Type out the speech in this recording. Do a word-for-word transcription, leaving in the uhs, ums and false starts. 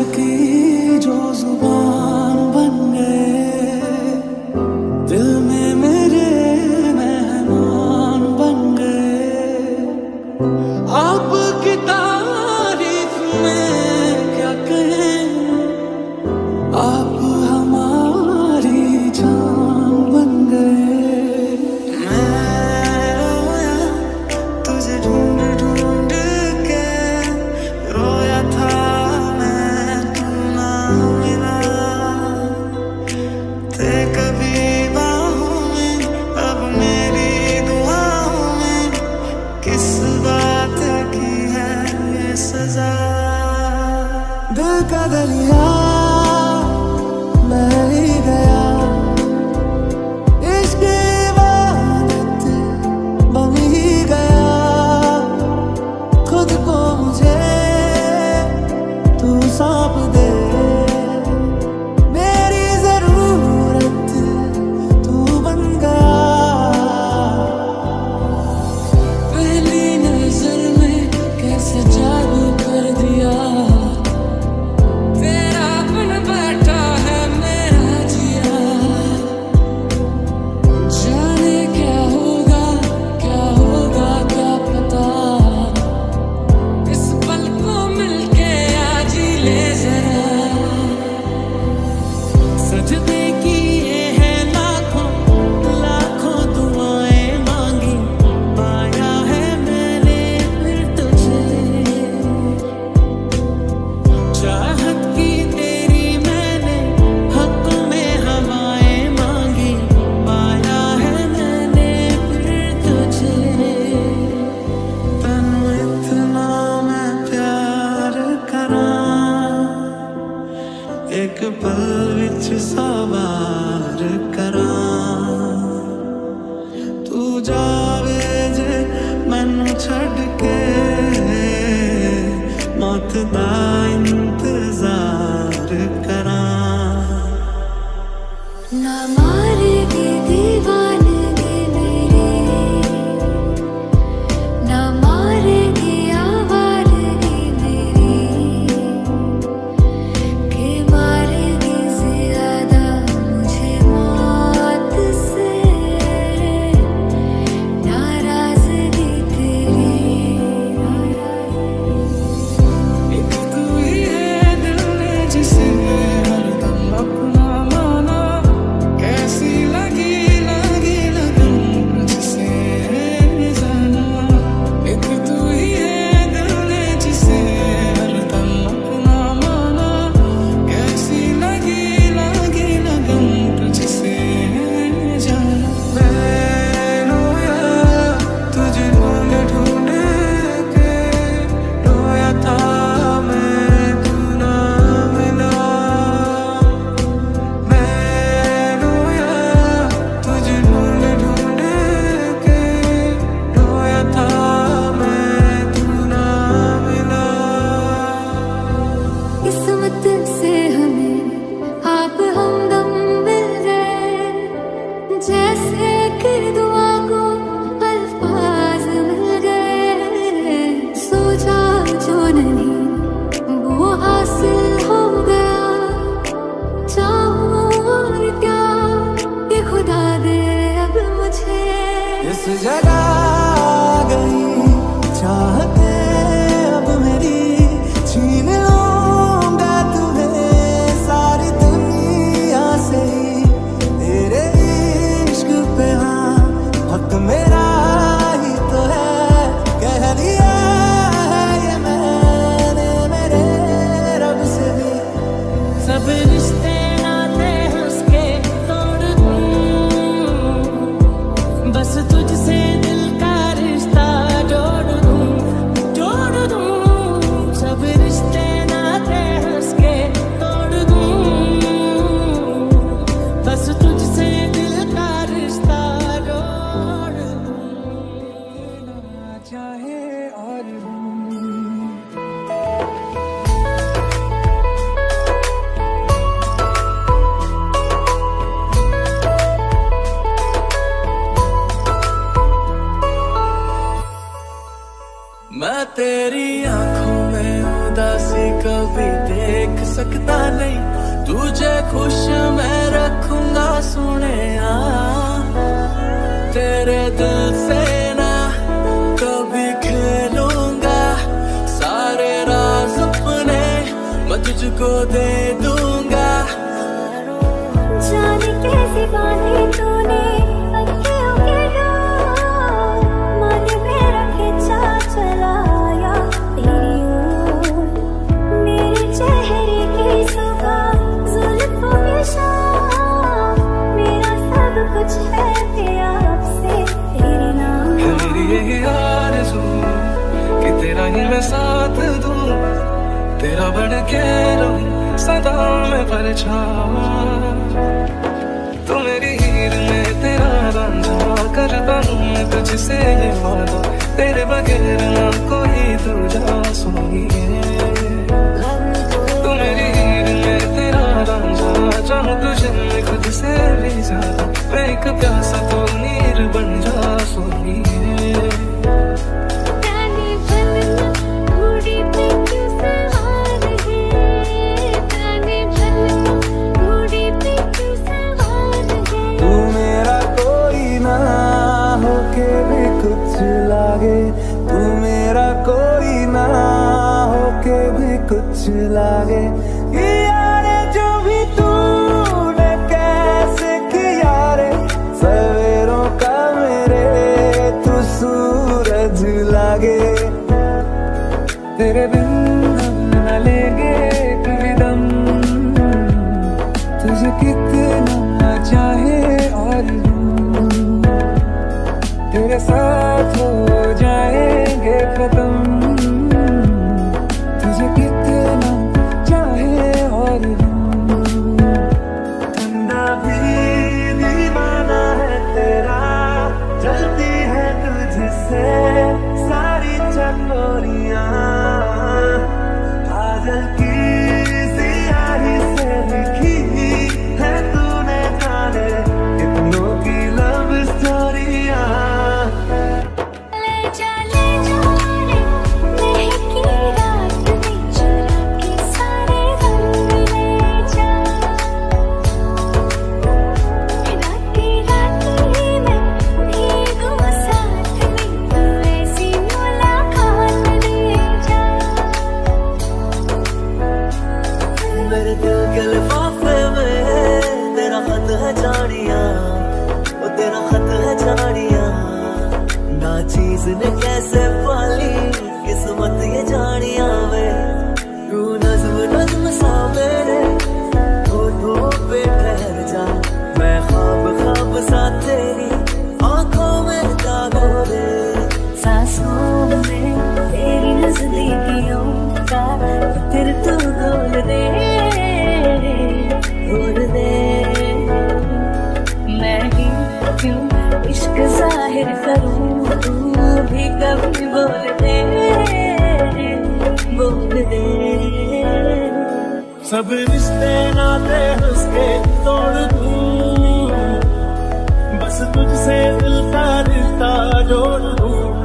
उसकी जो जुबान बन गए, दिल में मेरे मेहमान बन गए। आपकी तारीफ में क्या कहें, आप हमारी जान बन गए। मैं रोया तुझे ढूंढ ढूंढ के, रोया था दिल का दरिया मैं ही गया, इश्क़ की इबादत बन ही गया। खुद को मुझे तू सौंप दे, मेरी ज़रूरत तू बन गया। पहली नज़र में कैसे जादू कर दिया, एक पल विच सवार करां। तू जावे जे मैनू छड़ के, मौत दा इंतजार करां। ना मारेगी दीवानगी मेरी, ना मारेगी सकता नहीं, तुझे खुश मैं रखूंगा सुने आ, तेरे दिल से ना कभी खेलूंगा, सारे राज अपने मैं तुझको दे दूंगा। जाने कैसे बांधे तूने अखियों के डोर, मन में रखे चा चलाया तेरी ओर, मेरे चेहरे की सुगंध, जुल्फों की शाम, मेरा सब कुछ है तेरा आपसे तेरे नाम। है मेरी यही आरज़ू कि तेरा ही मैं साथ दूं, तेरा बन के रहूं सदा मैं परछावा, तू मेरी हीर में तेरा रांझा, करता हूं मैं तुझसे ये वादा, तेरे बगैर ना कोई दूजा सुनिए। तू मेरी हीर में तेरा रांझा, चाहूं तुझे मैं खुद से भी ज्यादा, मैं एक प्यासा तो नीर बन जा सुनिए। तू मेरा कोई ना होके भी कुछ लागे, यारे जो भी तूने कैसे किया रे, सवेरों का मेरे तू सूरज लागे, तेरे बिन हम न लेंगे कभी दम, तुझे कितना चाहे और तेरे साथ हो जाएंगे खत्म, तुझे कितना चाहे और ठंडा भी दीवाना है तेरा, जलती है तुझसे सारी चकोरियां, पागल की सियाही से लिखी है तूने जाने कितनों की लव स्टोरियां। जिसने कैसे पाली किस्मत ये जानिया वे, तू नज्म नज्म सा मेरे होठों पे ठहर जा, मैं ख्वाब ख्वाब सा तेरी आंखों में दागों रे, सांसों में तेरी नजदीकियों का फिर तू घोल दे, घोल दे मैं ही क्यों इश्क जाहिर करूं, तू भी कभी बोल दे, बोल दे। सब रिश्ते नाते उसके तोड़ दूं, बस तुझसे दिल का रिश्ता जोड़ दूं।